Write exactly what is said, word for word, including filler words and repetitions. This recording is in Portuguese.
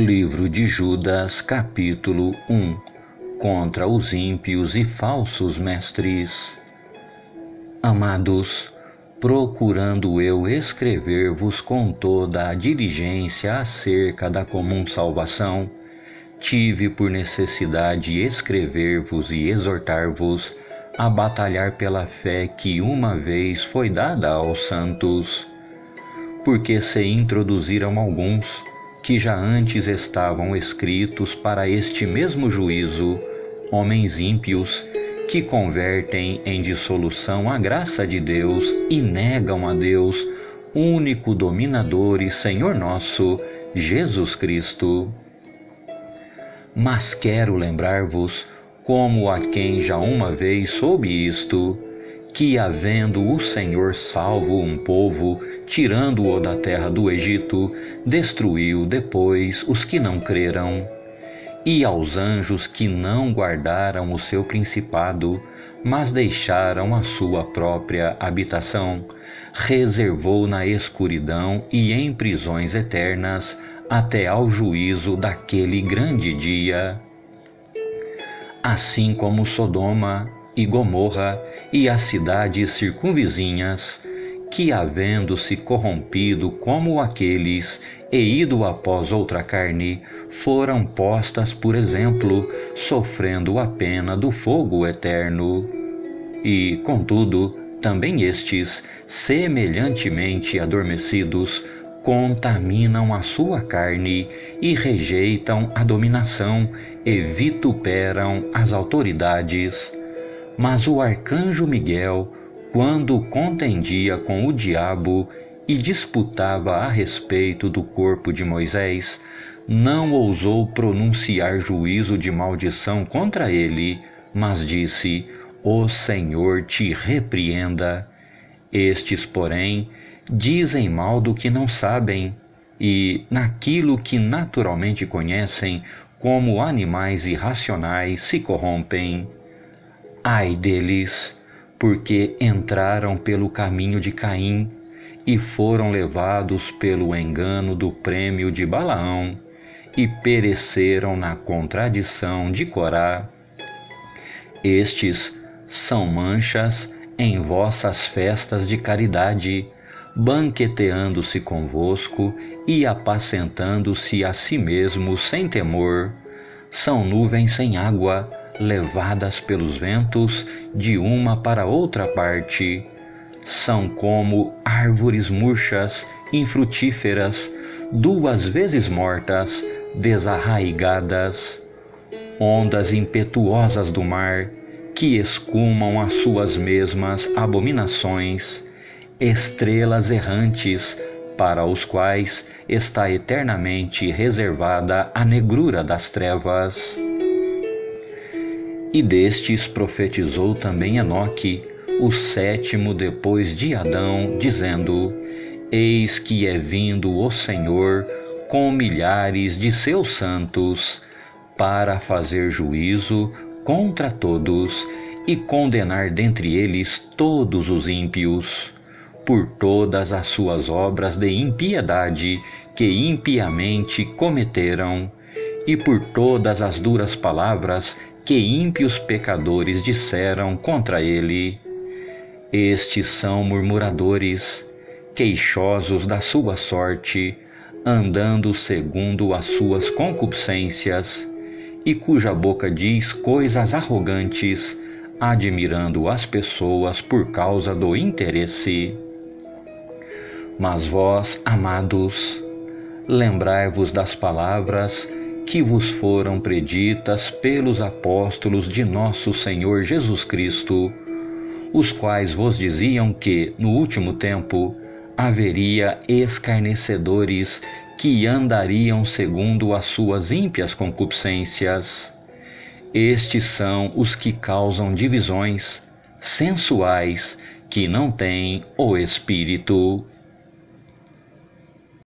Livro de Judas, capítulo um. Contra os ímpios e falsos mestres. Amados, procurando eu escrever-vos com toda a diligência acerca da comum salvação, tive por necessidade escrever-vos e exortar-vos a batalhar pela fé que uma vez foi dada aos santos, porque se introduziram alguns que já antes estavam escritos para este mesmo juízo, homens ímpios, que convertem em dissolução a graça de Deus e negam a Deus, único dominador e Senhor nosso, Jesus Cristo. Mas quero lembrar-vos, como a quem já uma vez soube isto, que havendo o Senhor salvo um povo, tirando-o da terra do Egito, destruiu depois os que não creram. E aos anjos que não guardaram o seu principado, mas deixaram a sua própria habitação, reservou na escuridão e em prisões eternas, até ao juízo daquele grande dia. Assim como Sodoma e Gomorra e as cidades circunvizinhas, que havendo-se corrompido como aqueles e ido após outra carne, foram postas, por exemplo, sofrendo a pena do fogo eterno. E, contudo, também estes, semelhantemente adormecidos, contaminam a sua carne e rejeitam a dominação e vituperam as autoridades. Mas o arcanjo Miguel, quando contendia com o diabo e disputava a respeito do corpo de Moisés, não ousou pronunciar juízo de maldição contra ele, mas disse: O Senhor te repreenda. Estes, porém, dizem mal do que não sabem, e naquilo que naturalmente conhecem, como animais irracionais, se corrompem. Ai deles, porque entraram pelo caminho de Caim e foram levados pelo engano do prêmio de Balaão e pereceram na contradição de Corá. Estes são manchas em vossas festas de caridade, banqueteando-se convosco e apacentando-se a si mesmos sem temor. São nuvens sem água, levadas pelos ventos de uma para outra parte. São como árvores murchas, infrutíferas, duas vezes mortas, desarraigadas. Ondas impetuosas do mar, que escumam as suas mesmas abominações. Estrelas errantes, para os quais está eternamente reservada a negrura das trevas. E destes profetizou também Enoque, o sétimo depois de Adão, dizendo: Eis que é vindo o Senhor com milhares de seus santos, para fazer juízo contra todos e condenar dentre eles todos os ímpios, por todas as suas obras de impiedade que impiamente cometeram, e por todas as duras palavras que ímpios pecadores disseram contra ele. Estes são murmuradores, queixosos da sua sorte, andando segundo as suas concupiscências, e cuja boca diz coisas arrogantes, admirando as pessoas por causa do interesse. Mas vós, amados, lembrai-vos das palavras que vos foram preditas pelos apóstolos de nosso Senhor Jesus Cristo, os quais vos diziam que, no último tempo, haveria escarnecedores que andariam segundo as suas ímpias concupiscências. Estes são os que causam divisões, sensuais, que não têm o Espírito.